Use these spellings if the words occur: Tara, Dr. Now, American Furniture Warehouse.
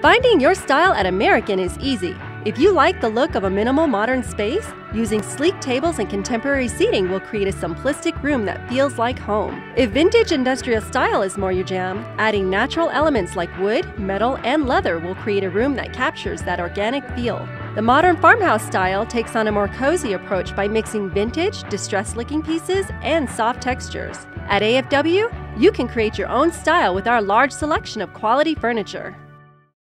Finding your style at American is easy. If you like the look of a minimal modern space, using sleek tables and contemporary seating will create a simplistic room that feels like home. If vintage industrial style is more your jam, adding natural elements like wood, metal, and leather will create a room that captures that organic feel. The modern farmhouse style takes on a more cozy approach by mixing vintage, distressed-looking pieces, and soft textures. At AFW, you can create your own style with our large selection of quality furniture.